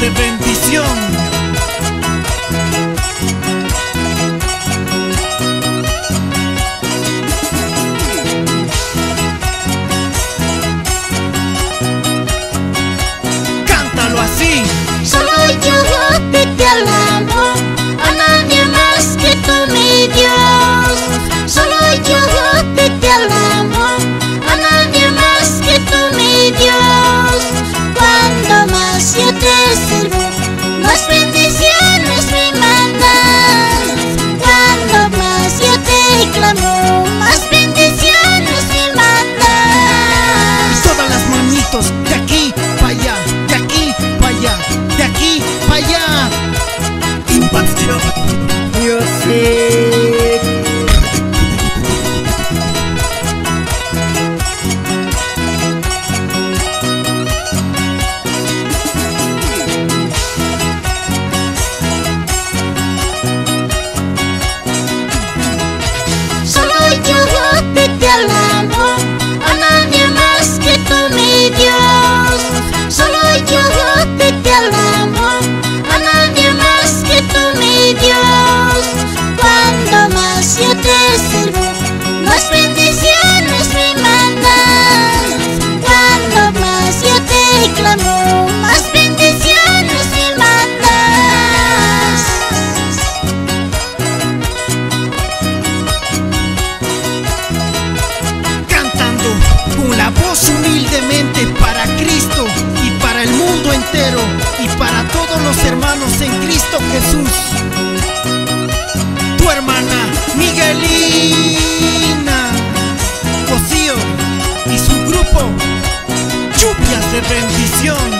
de bendición. Y para todos los hermanos en Cristo Jesús, tu hermana Miguelina Cosío y su grupo Lluvias de Bendición.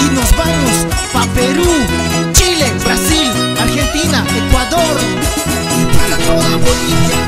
Y nos vamos pa' Perú, Brasil, Argentina, Ecuador y para toda Bolivia.